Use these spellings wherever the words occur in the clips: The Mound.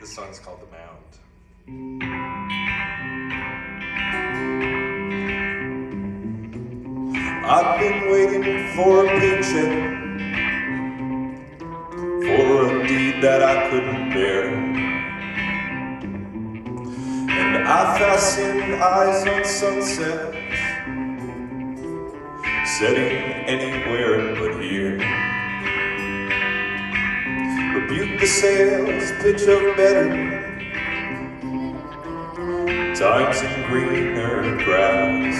This song is called The Mound. I've been waiting for a paycheck, for a deed that I couldn't bear, and I fastened eyes on sunsets setting anywhere but here. Rebuke the sales pitch of better times in greener grass,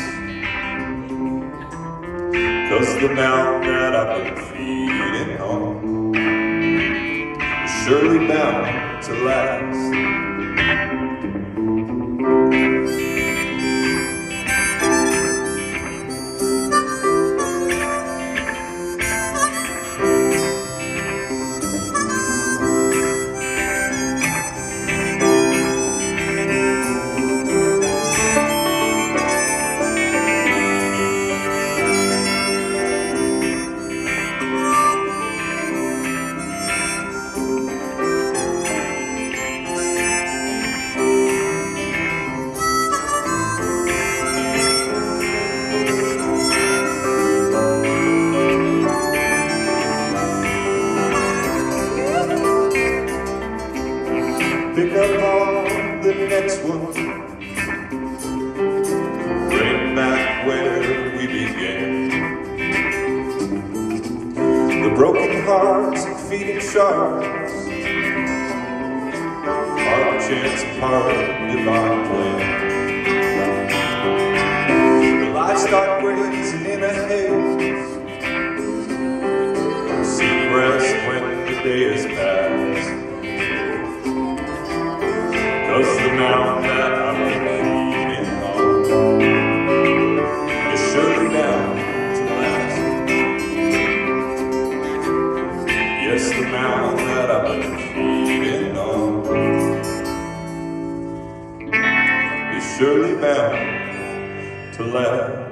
'cause the mound that I've been feeding on is surely bound to last. Pick up on the next one, bring back where we began. The broken hearts and feeding sharks are the chance apart divine plan. The livestock grazing in a haze, seek rest when the day is past. 'Cause the mound that I've been feeding on is surely bound to last. Yes, the mound that I've been feeding on is surely bound to last.